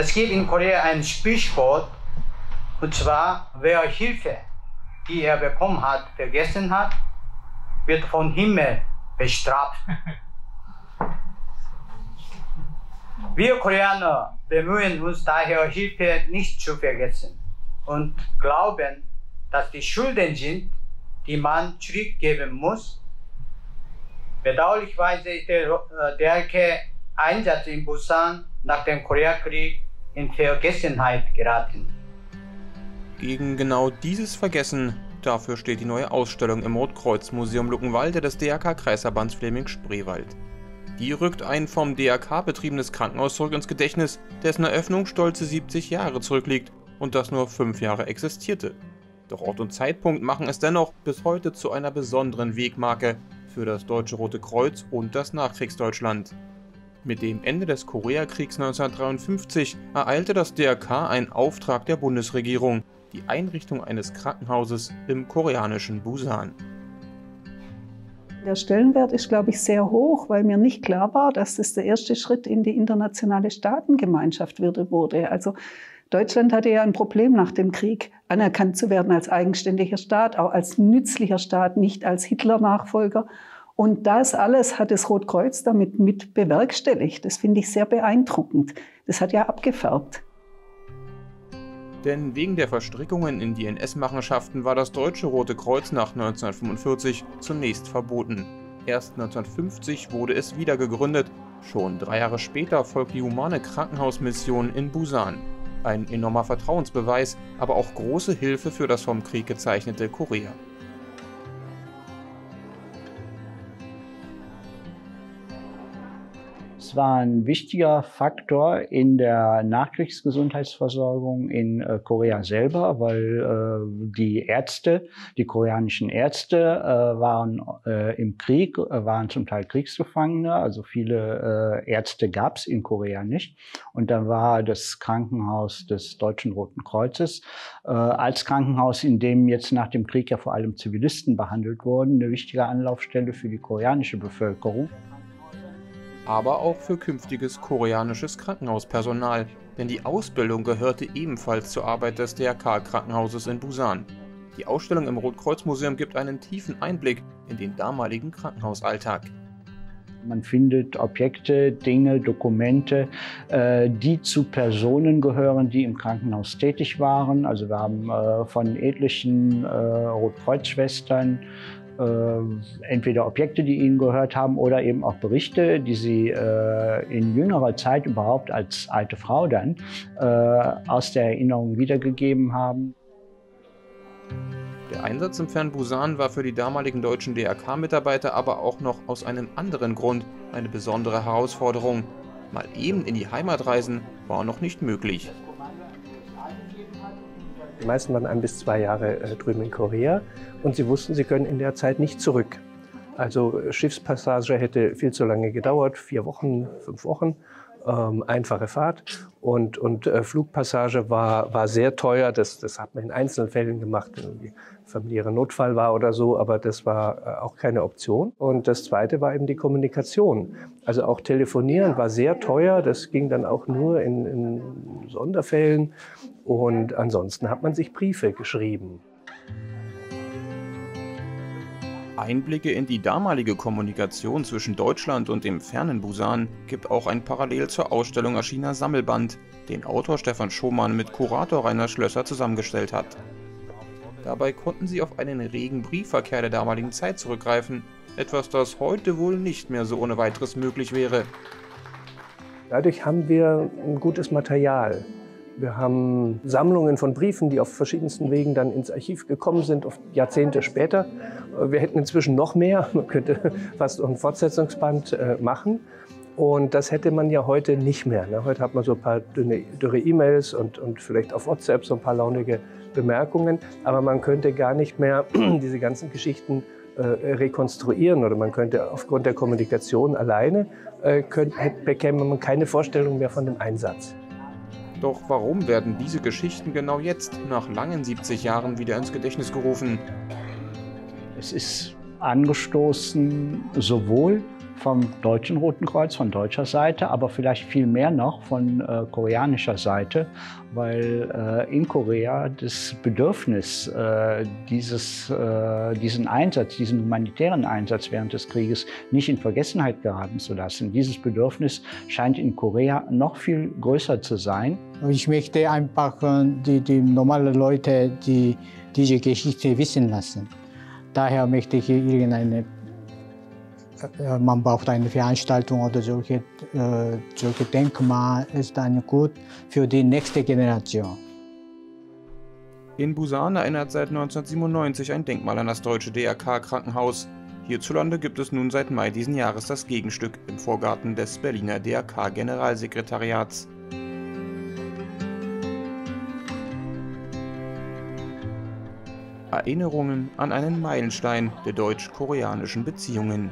Es gibt in Korea ein Sprichwort, und zwar, wer Hilfe, die er bekommen hat, vergessen hat, wird vom Himmel bestraft. Wir Koreaner bemühen uns daher, Hilfe nicht zu vergessen und glauben, dass die Schulden sind, die man zurückgeben muss. Bedauerlicherweise ist der DRK-Einsatz in Busan nach dem Koreakrieg in Vergessenheit geraten. Gegen genau dieses Vergessen, dafür steht die neue Ausstellung im Rotkreuzmuseum Luckenwalde des DRK-Kreisverbands Fläming-Spreewald. Die rückt ein vom DRK betriebenes Krankenhaus zurück ins Gedächtnis, dessen Eröffnung stolze 70 Jahre zurückliegt und das nur 5 Jahre existierte. Doch Ort und Zeitpunkt machen es dennoch bis heute zu einer besonderen Wegmarke für das Deutsche Rote Kreuz und das Nachkriegsdeutschland. Mit dem Ende des Koreakriegs 1953 ereilte das DRK einen Auftrag der Bundesregierung, die Einrichtung eines Krankenhauses im koreanischen Busan. Der Stellenwert ist, glaube ich, sehr hoch, weil mir nicht klar war, dass es der erste Schritt in die internationale Staatengemeinschaft wurde. Also Deutschland hatte ja ein Problem nach dem Krieg, anerkannt zu werden als eigenständiger Staat, auch als nützlicher Staat, nicht als Hitler-Nachfolger. Und das alles hat das Rotkreuz damit mit bewerkstelligt. Das finde ich sehr beeindruckend. Das hat ja abgefärbt. Denn wegen der Verstrickungen in die NS-Machenschaften war das Deutsche Rote Kreuz nach 1945 zunächst verboten. Erst 1950 wurde es wieder gegründet. Schon 3 Jahre später folgt die humane Krankenhausmission in Busan. Ein enormer Vertrauensbeweis, aber auch große Hilfe für das vom Krieg gezeichnete Korea. Es war ein wichtiger Faktor in der Nachkriegsgesundheitsversorgung in Korea selber, weil die koreanischen Ärzte waren im Krieg, waren zum Teil Kriegsgefangene, also viele Ärzte gab es in Korea nicht. Und da war das Krankenhaus des Deutschen Roten Kreuzes als Krankenhaus, in dem jetzt nach dem Krieg ja vor allem Zivilisten behandelt wurden, eine wichtige Anlaufstelle für die koreanische Bevölkerung. Aber auch für künftiges koreanisches Krankenhauspersonal, denn die Ausbildung gehörte ebenfalls zur Arbeit des DRK-Krankenhauses in Busan. Die Ausstellung im Rotkreuzmuseum gibt einen tiefen Einblick in den damaligen Krankenhausalltag. Man findet Objekte, Dinge, Dokumente, die zu Personen gehören, die im Krankenhaus tätig waren. Also wir haben von etlichen Rotkreuzschwestern entweder Objekte, die ihnen gehört haben, oder eben auch Berichte, die sie in jüngerer Zeit überhaupt als alte Frau dann aus der Erinnerung wiedergegeben haben. Der Einsatz im fernen Busan war für die damaligen deutschen DRK-Mitarbeiter aber auch noch aus einem anderen Grund eine besondere Herausforderung. Mal eben in die Heimat reisen war noch nicht möglich. Die meisten waren 1 bis 2 Jahre drüben in Korea und sie wussten, sie können in der Zeit nicht zurück. Also Schiffspassage hätte viel zu lange gedauert, 4 Wochen, 5 Wochen, einfache Fahrt. Und Flugpassage war sehr teuer, das hat man in Einzelfällen gemacht, wenn irgendwie familiärer Notfall war oder so, aber das war auch keine Option. Und das Zweite war eben die Kommunikation. Also auch telefonieren war sehr teuer, das ging dann auch nur in Sonderfällen. Und ansonsten hat man sich Briefe geschrieben. Einblicke in die damalige Kommunikation zwischen Deutschland und dem fernen Busan gibt auch ein parallel zur Ausstellung erschienener Sammelband, den Autor Stefan Schomann mit Kurator Rainer Schlösser zusammengestellt hat. Dabei konnten sie auf einen regen Briefverkehr der damaligen Zeit zurückgreifen, etwas, das heute wohl nicht mehr so ohne weiteres möglich wäre. Dadurch haben wir ein gutes Material. Wir haben Sammlungen von Briefen, die auf verschiedensten Wegen dann ins Archiv gekommen sind, oft Jahrzehnte später. Wir hätten inzwischen noch mehr, man könnte fast ein Fortsetzungsband machen. Und das hätte man ja heute nicht mehr. Heute hat man so ein paar dürre E-Mails und vielleicht auf WhatsApp so ein paar launige Bemerkungen. Aber man könnte gar nicht mehr diese ganzen Geschichten rekonstruieren oder man könnte aufgrund der Kommunikation alleine, bekäme man keine Vorstellung mehr von dem Einsatz. Doch warum werden diese Geschichten genau jetzt, nach langen 70 Jahren, wieder ins Gedächtnis gerufen? Es ist angestoßen sowohl vom Deutschen Roten Kreuz, von deutscher Seite, aber vielleicht viel mehr noch von koreanischer Seite, weil in Korea das Bedürfnis, diesen humanitären Einsatz während des Krieges nicht in Vergessenheit geraten zu lassen. Dieses Bedürfnis scheint in Korea noch viel größer zu sein. Ich möchte einfach die normalen Leute, die diese Geschichte wissen lassen. Daher möchte ich man braucht eine Veranstaltung oder solche Denkmal ist dann gut für die nächste Generation. In Busan erinnert seit 1997 ein Denkmal an das deutsche DRK-Krankenhaus. Hierzulande gibt es nun seit Mai diesen Jahres das Gegenstück im Vorgarten des Berliner DRK-Generalsekretariats. Erinnerungen an einen Meilenstein der deutsch-koreanischen Beziehungen.